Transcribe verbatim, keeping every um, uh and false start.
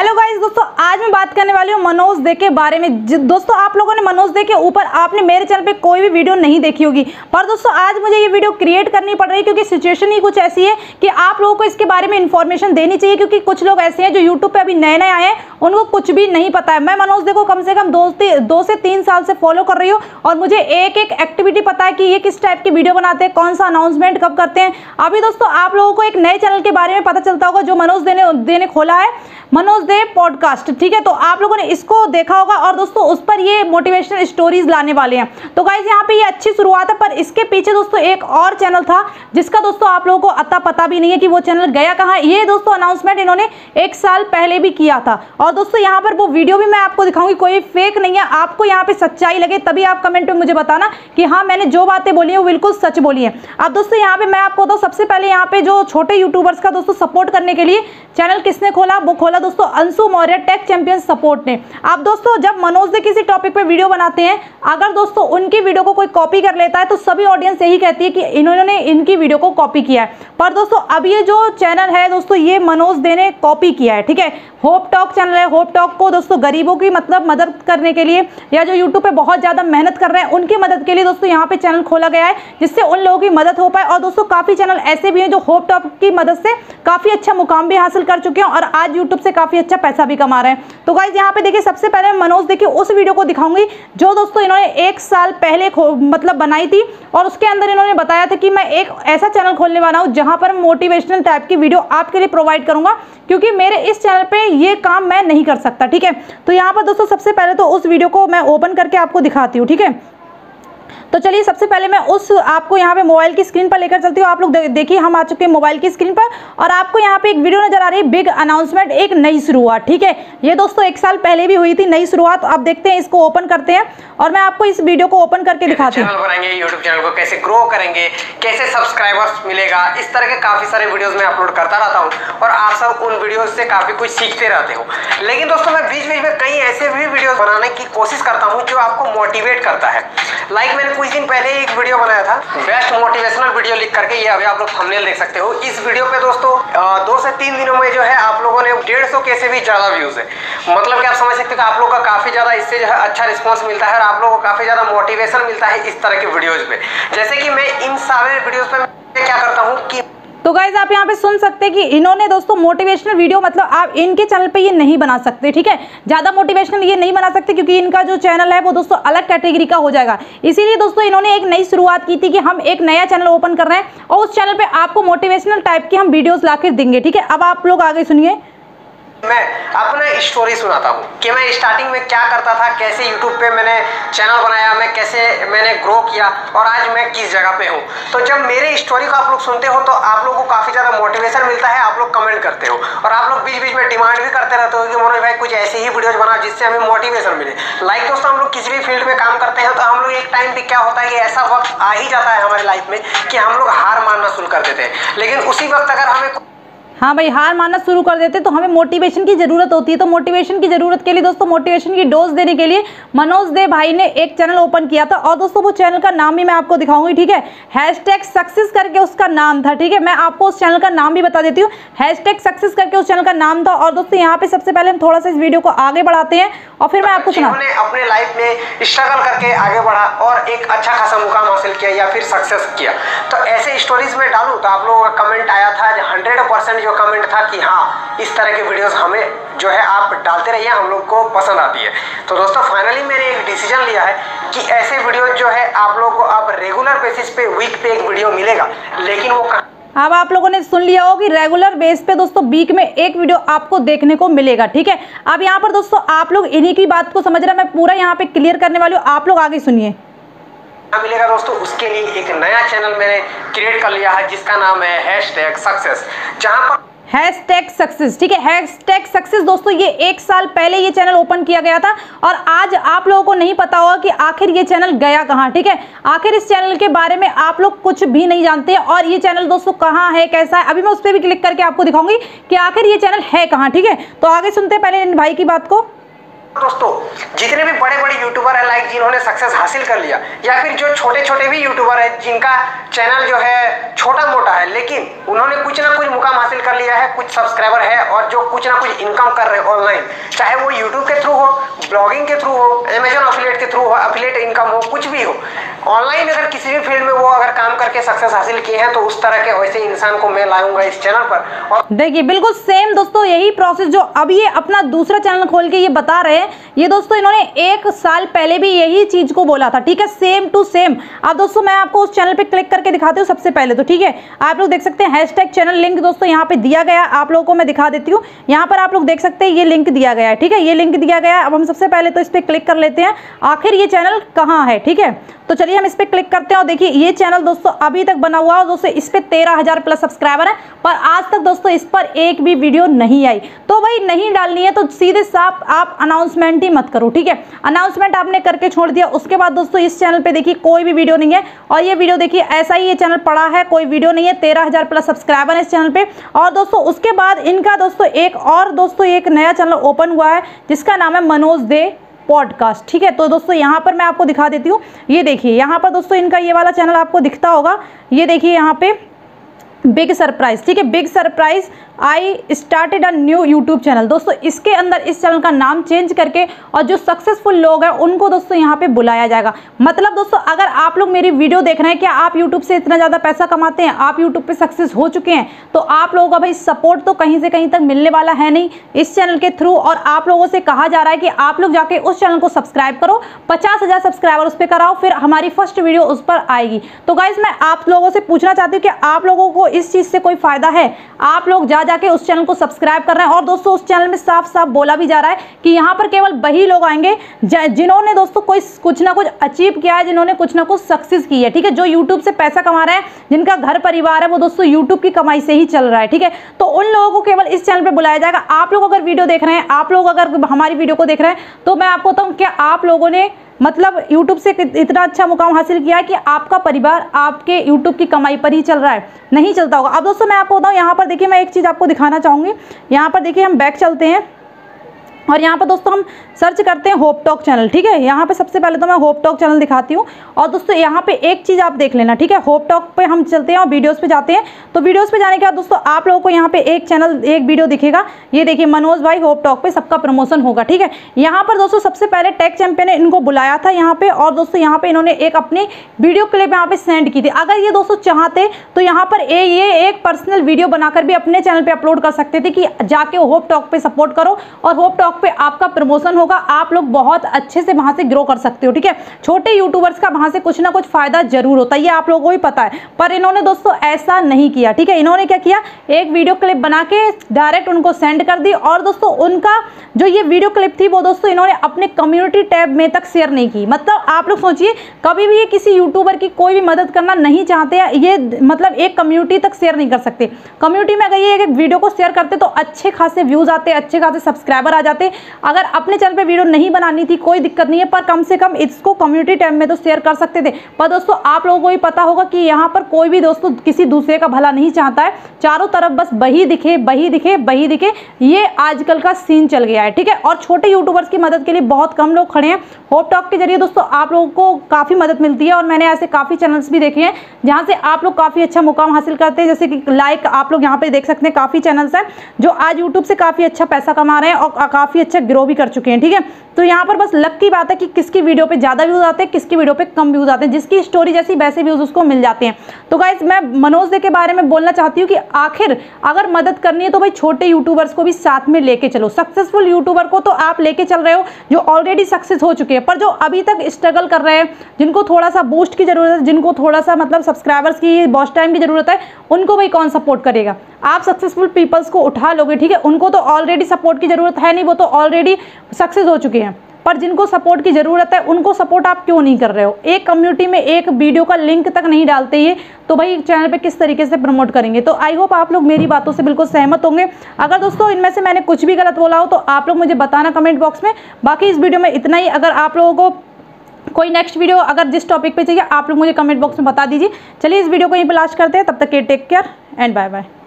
Hello guys दोस्तों, आज मैं बात करने वाली हूँ मनोज डे के बारे में। दोस्तों आप लोगों ने मनोज डे के ऊपर आपने मेरे चैनल पे कोई भी वीडियो नहीं देखी होगी, पर दोस्तों आज मुझे ये वीडियो क्रिएट करनी पड़ रही है क्योंकि सिचुएशन ही कुछ ऐसी है कि आप लोगों को इसके बारे में इन्फॉर्मेशन देनी चाहिए, क्योंकि कुछ लोग ऐसे हैं जो यूट्यूब पर अभी नए नए आए हैं, उनको कुछ भी नहीं पता है। मैं मनोज डे को कम से कम दो, दो से तीन साल से फॉलो कर रही हूँ और मुझे एक एक एक्टिविटी पता है कि ये किस टाइप की वीडियो बनाते हैं, कौन सा अनाउंसमेंट कब करते हैं। अभी दोस्तों आप लोगों को एक नए चैनल के बारे में पता चलता होगा जो मनोज डे ने डे ने खोला है, मनोज डे पॉडकास्ट, ठीक है। तो आप लोगों ने इसको देखा होगा और दोस्तों उस पर ये मोटिवेशनल स्टोरीज लाने वाले हैं। तो गाइज यहाँ पे ये अच्छी शुरुआत है, पर इसके पीछे दोस्तों एक और चैनल था जिसका दोस्तों आप लोगों को अता पता भी नहीं है कि वो चैनल गया कहाँ। ये दोस्तों अनाउंसमेंट इन्होंने एक साल पहले भी किया था और दोस्तों यहाँ पर वो वीडियो भी मैं आपको दिखाऊंगी, कोई फेक नहीं है। आपको यहाँ पे सच्चाई लगे तभी आप कमेंट में मुझे बताना कि हाँ मैंने जो बातें बोली है वो बिल्कुल सच बोली है। अब दोस्तों यहाँ पे मैं आपको बताऊँ, सबसे पहले यहाँ पे जो छोटे यूट्यूबर्स का दोस्तों सपोर्ट करने के लिए चैनल किसने खोला, वो खोला दोस्तों Anshu Maurya tech champion support ने। आप दोस्तों जब मनोज डे किसी टॉपिक पे वीडियो बनाते हैं, अगर दोस्तों उनकी वीडियो को कोई कॉपी कर लेता है तो सभी ऑडियंस यही कहती है कि इन्होंने इनकी वीडियो को कॉपी किया है। पर दोस्तों अब ये जो चैनल है दोस्तों ये मनोज डे ने कॉपी किया है, ठीक है। होप टॉक चैनल है, होप टॉक को दोस्तों गरीबों की मतलब मदद करने के लिए या जो यूट्यूब पे बहुत ज़्यादा मेहनत कर रहे हैं उनकी मदद के लिए दोस्तों यहाँ पे चैनल खोला गया है, जिससे उन लोगों की मदद हो पाए। और दोस्तों काफ़ी चैनल ऐसे भी हैं जो होप टॉक की मदद से काफ़ी अच्छा मुकाम भी हासिल कर चुके हैं और आज यूट्यूब से काफ़ी अच्छा पैसा भी कमा रहे हैं। तो गाइज यहाँ पे देखिए, सबसे पहले मनोज डे की उस वीडियो को दिखाऊंगी जो दोस्तों इन्होंने एक साल पहले मतलब बनाई थी और उसके अंदर इन्होंने बताया था कि मैं एक ऐसा चैनल खोलने वाला हूँ जहाँ पर मोटिवेशनल टाइप की वीडियो आपके लिए प्रोवाइड करूँगा, क्योंकि मेरे इस चैनल पे ये काम मैं नहीं कर सकता, ठीक है। तो यहाँ पर दोस्तों सबसे पहले तो उस वीडियो को मैं ओपन करके आपको दिखाती हूँ, ठीक है। तो चलिए सबसे पहले मैं उस आपको यहाँ पे मोबाइल की स्क्रीन पर लेकर चलती हूँ। आप लोग देखिए हम आ चुके हैं मोबाइल की स्क्रीन पर और आपको यहाँ पे एक वीडियो नजर आ रही है, बिग अनाउंसमेंट, एक नई शुरुआत, ठीक है। ये दोस्तों एक साल पहले भी हुई थी नई शुरुआत। आप देखते हैं, इसको ओपन करते हैं और मैं आपको इस वीडियो को ओपन करके दिखाती हूँ। यूट्यूब चैनल को कैसे ग्रो करेंगे, कैसे सब्सक्राइबर्स मिलेगा, इस तरह के काफी सारे वीडियोज में अपलोड करता रहता हूँ और आप सब उन वीडियो से काफी कुछ सीखते रहते हो। लेकिन दोस्तों मैं बीच बीच में कई ऐसे भी वीडियो बनाने की कोशिश करता हूँ जो आपको मोटिवेट करता है। लाइक मैंने कुछ दिन पहले एक वीडियो बनाया था, बेस्ट मोटिवेशनल वीडियो लिख करके, ये अभी आप लोग थंबनेल देख सकते हो। इस वीडियो पे दोस्तों दो से तीन दिनों में जो है आप लोगों ने डेढ़ सौ के से भी ज़्यादा व्यूज़ है, मतलब कि आप समझ सकते हो कि आप लोग का काफ़ी ज़्यादा इससे जो है अच्छा रिस्पॉन्स मिलता है और आप लोगों को काफ़ी ज़्यादा मोटिवेशन मिलता है इस तरह के वीडियोज़ में। जैसे कि मैं इन सारे वीडियोज़ पर क्या करता हूँ कि तो गाइज आप यहाँ पे सुन सकते हैं कि इन्होंने दोस्तों मोटिवेशनल वीडियो मतलब आप इनके चैनल पे ये नहीं बना सकते, ठीक है। ज़्यादा मोटिवेशनल ये नहीं बना सकते क्योंकि इनका जो चैनल है वो दोस्तों अलग कैटेगरी का हो जाएगा। इसीलिए दोस्तों इन्होंने एक नई शुरुआत की थी कि हम एक नया चैनल ओपन कर रहे हैं और उस चैनल पर आपको मोटिवेशनल टाइप की हम वीडियोज़ ला कर देंगे, ठीक है। अब आप लोग आगे सुनिए, मैं अपना स्टोरी सुनाता हूँ कि मैं स्टार्टिंग में क्या करता था, कैसे यूट्यूब पे मैंने चैनल बनाया, मैं कैसे मैंने ग्रो किया और आज मैं किस जगह पे हूँ। तो जब मेरे स्टोरी को आप लोग सुनते हो तो आप लोगों को काफ़ी ज़्यादा मोटिवेशन मिलता है, आप लोग कमेंट करते हो और आप लोग बीच बीच में डिमांड भी करते रहते हो कि मनोज भाई कुछ ऐसे ही वीडियोज़ बनाओ जिससे हमें मोटिवेशन मिले। लाइक दोस्तों हम लोग किसी भी फील्ड में काम करते हैं तो हम लोग एक टाइम पर क्या होता है कि ऐसा वक्त आ ही जाता है हमारी लाइफ में कि हम लोग हार मानना शुरू कर देते हैं, लेकिन उसी वक्त अगर हमें हाँ भाई हार मानना शुरू कर देते तो हमें मोटिवेशन की ज़रूरत होती है। तो मोटिवेशन की ज़रूरत के लिए दोस्तों मोटिवेशन की डोज देने के लिए मनोज डे भाई ने एक चैनल ओपन किया था और दोस्तों वो चैनल का नाम भी मैं आपको दिखाऊंगी, ठीक है। हैशटैग सक्सेस करके उसका नाम था, ठीक है। मैं आपको उस चैनल का नाम भी बता देती हूँ, हैशटैग सक्सेस करके उस चैनल का नाम था। और दोस्तों यहाँ पर सबसे पहले हम थोड़ा सा इस वीडियो को आगे बढ़ाते हैं और फिर मैं आपको सुना अपने लाइफ में स्ट्रगल करके आगे बढ़ा और एक अच्छा खासा मुकाम हासिल किया या फिर सक्सेस किया। तो ऐसे स्टोरीज में डालूँ तो आप लोगों का कमेंट आया था, हंड्रेड परसेंट कमेंट था कि हाँ इस तरह के वीडियोस हमें जो है आप डालते रहिए, हम लोग को पसंद आती है। तो दोस्तों फाइनली मैंने एक डिसीजन लिया है कि ऐसे वीडियोस जो है आप लोगों को आप रेगुलर बेसिस पे वीक पे एक वीडियो मिलेगा, लेकिन वो अब आप लोगों ने सुन लिया हो कि रेगुलर बेस पे दोस्तों वीक में एक वीडियो आपको देखने को मिलेगा, ठीक है। अब यहाँ पर दोस्तों आप लोग इन्हीं की बात को समझ रहे, मैं पूरा यहाँ पे क्लियर करने वाली हूँ, आप लोग आगे सुनिए। मिलेगा दोस्तों उसके लिए एक नया चैनल मैंने क्रिएट कर लिया है जिसका नाम है हैशटैग सक्सेस, जहां पर हैशटैग सक्सेस, ठीक है, हैशटैग सक्सेस। दोस्तों ये एक साल पहले ये चैनल ओपन किया गया था और आज आप लोगों को नहीं पता होगा कि आखिर ये चैनल गया कहाँ, ठीक है। आखिर इस चैनल के बारे में आप लोग कुछ भी नहीं जानते और ये चैनल दोस्तों कहाँ है, कैसा है, अभी मैं उस पर भी क्लिक करके आपको दिखाऊंगी कि आखिर ये चैनल है कहाँ, ठीक है। तो आगे सुनते हैं पहले इन भाई की बात को। दोस्तों जितने भी बड़े बड़े यूट्यूबर हैं लाइक जिन्होंने सक्सेस हासिल कर लिया या फिर जो छोटे छोटे भी यूट्यूबर हैं जिनका चैनल जो है छोटा मोटा है लेकिन उन्होंने कुछ ना कुछ मुकाम हासिल कर लिया है, कुछ सब्सक्राइबर है और जो कुछ ना कुछ इनकम कर रहे हैं ऑनलाइन, चाहे वो यूट्यूब के थ्रू हो, ब्लॉगिंग के थ्रू हो, अमेजन अफिलिएट के थ्रू हो, अफिलिएट इनकम हो, कुछ भी हो ऑनलाइन अगर किसी भी फील्ड में वो अगर काम करके सक्सेस हासिल किए हैं तो उस तरह के वैसे इंसान को मैं लाऊंगा इस चैनल पर। और देखिए बिल्कुल सेम दोस्तों यही प्रोसेस जो अब ये अपना दूसरा चैनल खोल के ये बता रहे हैं, ये दोस्तों इन्होंने एक साल पहले भी यही चीज को बोला था। ठीक है, सेम टू सेम। अब दोस्तों मैं आपको उस चैनल पे क्लिक करके दिखाती हूँ सबसे पहले तो। ठीक है, आप लोग देख सकते हैं हैशटैग चैनल लिंक दोस्तों यहाँ पे दिया गया, आप लोगों को मैं दिखा देती हूँ। यहाँ पर आप लोग देख सकते हैं ये लिंक दिया गया है। ठीक है, ये लिंक दिया गया है। अब हम सबसे पहले तो इस पर क्लिक कर लेते हैं, आखिर ये चैनल कहाँ है। ठीक है, तो चलिए हम इस पर क्लिक करते हैं और देखिए ये चैनल दोस्तों अभी तक बना हुआ है। दोस्तों इस पर तेरह हजार प्लस सब्सक्राइबर है पर आज तक दोस्तों इस पर एक भी वीडियो नहीं आई। तो भाई नहीं डालनी है तो सीधे साफ आप अनाउंसमेंट ही मत करो। ठीक है, अनाउंसमेंट आपने करके छोड़ दिया, उसके बाद दोस्तों इस चैनल पे देखिए कोई भी वीडियो नहीं है। और ये वीडियो देखिए ऐसा ही ये चैनल पड़ा है, कोई वीडियो नहीं है। तेरह हजार प्लस सब्सक्राइबर है इस चैनल पे। और दोस्तों उसके बाद इनका दोस्तों एक और दोस्तों एक नया चैनल ओपन हुआ है जिसका नाम है मनोज डे पॉडकास्ट। ठीक है, तो दोस्तों यहाँ पर मैं आपको दिखा देती हूँ। ये देखिए यहाँ पर दोस्तों इनका ये वाला चैनल आपको दिखता होगा। ये देखिए यहाँ पे बिग सरप्राइज। ठीक है, big surprise I started a new YouTube channel. दोस्तों इसके अंदर इस चैनल का नाम चेंज करके और जो सक्सेसफुल लोग हैं उनको दोस्तों यहाँ पे बुलाया जाएगा। मतलब दोस्तों अगर आप लोग मेरी वीडियो देख रहे हैं कि आप यूट्यूब से इतना ज़्यादा पैसा कमाते हैं, आप यूट्यूब पे सक्सेस हो चुके हैं, तो आप लोगों का भाई सपोर्ट तो कहीं से कहीं तक मिलने वाला है नहीं इस चैनल के थ्रू। और आप लोगों से कहा जा रहा है कि आप लोग जाके उस चैनल को सब्सक्राइब करो, पचास हज़ार सब्सक्राइबर उस पर कराओ, फिर हमारी फर्स्ट वीडियो उस पर आएगी। तो गाइज मैं आप लोगों से पूछना चाहती हूँ कि आप लोगों को इस चीज़ से कोई फ़ायदा है? आप लोग जा जाके उस चैनल को सब्सक्राइब कर रहे हैं। और दोस्तों उस चैनल में साफ साफ बोला भी जा रहा है कि यहाँ पर केवल वही लोग आएंगे जिन्होंने दोस्तों कोई कुछ ना कुछ अचीव किया है, जिन्होंने कुछ ना कुछ सक्सेस की है। ठीक है, जो यूट्यूब से पैसा कमा रहे हैं, जिनका घर परिवार है वो दोस्तों यूट्यूब की कमाई से ही चल रहा है। ठीक है, तो उन लोगों को केवल इस चैनल पर बुलाया जाएगा। आप लोग अगर वीडियो देख रहे हैं, आप लोग अगर हमारी वीडियो को देख रहे हैं, तो मैं आपको बताऊँ क्या आप लोगों ने मतलब YouTube से इतना अच्छा मुकाम हासिल किया है कि आपका परिवार आपके YouTube की कमाई पर ही चल रहा है? नहीं चलता होगा। अब दोस्तों मैं आपको बताऊँ, यहाँ पर देखिए मैं एक चीज़ आपको दिखाना चाहूँगी। यहाँ पर देखिए हम बैक चलते हैं और यहाँ पर दोस्तों हम सर्च करते हैं होप टॉक चैनल। ठीक है, यहाँ पे सबसे पहले तो मैं होप टॉक चैनल दिखाती हूँ। और दोस्तों यहाँ पे एक चीज़ आप देख लेना। ठीक है, होप टॉक पे हम चलते हैं और वीडियोस पे जाते हैं। तो वीडियोस पे जाने के बाद दोस्तों आप लोगों को यहाँ पे एक चैनल एक वीडियो दिखेगा। ये देखिए मनोज भाई होप टॉक पे सबका प्रमोशन होगा। ठीक है, यहाँ पर दोस्तों सबसे पहले टेक चैंपियन ने इनको बुलाया था यहाँ पे। और दोस्तों यहाँ पे इन्होंने एक अपनी वीडियो क्लिप यहाँ पे सेंड की थी। अगर ये दोस्तों चाहते तो यहाँ पर ये एक पर्सनल वीडियो बनाकर भी अपने चैनल पर अपलोड कर सकते थे कि जाके होप टॉक पे सपोर्ट करो और होप टॉक पे आपका प्रमोशन होगा, आप लोग बहुत अच्छे से वहां से ग्रो कर सकते हो। ठीक है, छोटे यूट्यूबर्स का वहां से कुछ ना कुछ फायदा जरूर होता है, ये आप लोगों को भी पता है, पर इन्होंने दोस्तों ऐसा नहीं किया। ठीक है, इन्होंने क्या किया, एक वीडियो क्लिप बना के डायरेक्ट उनको सेंड कर दी। और दोस्तों उनका जो ये वीडियो क्लिप थी वो दोस्तों इन्होंने अपने कम्युनिटी टैब में तक शेयर नहीं की। मतलब आप लोग सोचिए, कभी भी ये किसी यूट्यूबर की कोई भी मदद करना नहीं चाहते, ये मतलब एक कम्युनिटी तक शेयर नहीं कर सकते। कम्युनिटी में अगर ये एक वीडियो को शेयर करते तो अच्छे खासे व्यूज आते, अच्छे खासे सब्सक्राइबर आ जाते। अगर अपने चैनल पे वीडियो नहीं बनानी थी कोई दिक्कत नहीं है, पर कम से कम इसको कम्युनिटी टैब में तो शेयर कर सकते थे। पर दोस्तों आप लोगों को भी पता होगा कि यहाँ पर कोई भी दोस्तों किसी दूसरे का भला नहीं चाहता है, चारों तरफ बस वही दिखे वही दिखे वही दिखे, ये आजकल का सीन चल गया है। ठीक है, और छोटे यूट्यूबर्स की मदद के लिए बहुत कम लोग खड़े हैं। होप टॉक के जरिए दोस्तों आप लोगों को काफ़ी मदद मिलती है और मैंने ऐसे काफ़ी चैनल्स भी देखे हैं जहाँ से आप लोग काफ़ी अच्छा मुकाम हासिल करते हैं। जैसे कि लाइक आप लोग यहाँ पर देख सकते हैं, काफ़ी चैनल्स हैं जो आज यूट्यूब से काफ़ी अच्छा पैसा कमा रहे हैं और काफ़ी अच्छा ग्रो भी कर चुके हैं। ठीक है, तो यहाँ पर बस लक की बात है कि किसकी वीडियो पे ज़्यादा व्यूज़ आते हैं, किसकी वीडियो पे कम व्यूज़ आते हैं, जिसकी स्टोरी जैसी वैसे व्यूज़ उसको मिल जाते हैं। तो गाइस मैं मनोज डे के बारे में बोलना चाहती हूँ कि आखिर अगर मदद करनी है तो भाई छोटे यूट्यूबर्स को भी साथ में लेके चलो। सक्सेसफुल यूट्यूबर को तो आप लेके चल रहे हो जो ऑलरेडी सक्सेस हो चुके हैं, पर जो अभी तक स्ट्रगल कर रहे हैं, जिनको थोड़ा सा बूस्ट की ज़रूरत है, जिनको थोड़ा सा मतलब सब्सक्राइबर्स की वॉच टाइम की ज़रूरत है, उनको भाई कौन सपोर्ट करेगा? आप सक्सेसफुल पीपल्स को उठा लोगे। ठीक है, उनको तो ऑलरेडी सपोर्ट की ज़रूरत है नहीं, वो तो ऑलरेडी सक्सेस हो चुके हैं, पर जिनको सपोर्ट की ज़रूरत है उनको सपोर्ट आप क्यों नहीं कर रहे हो? एक कम्युनिटी में एक वीडियो का लिंक तक नहीं डालते ये तो भाई चैनल पे किस तरीके से प्रमोट करेंगे? तो आई होप आप लोग मेरी बातों से बिल्कुल सहमत होंगे। अगर दोस्तों इनमें से मैंने कुछ भी गलत बोला हो तो आप लोग मुझे बताना कमेंट बॉक्स में। बाकी इस वीडियो में इतना ही। अगर आप लोगों को कोई नेक्स्ट वीडियो अगर जिस टॉपिक पर चाहिए आप लोग मुझे कमेंट बॉक्स में बता दीजिए। चलिए इस वीडियो को यहीं पर लास्ट करते हैं। तब तक के take care and bye bye.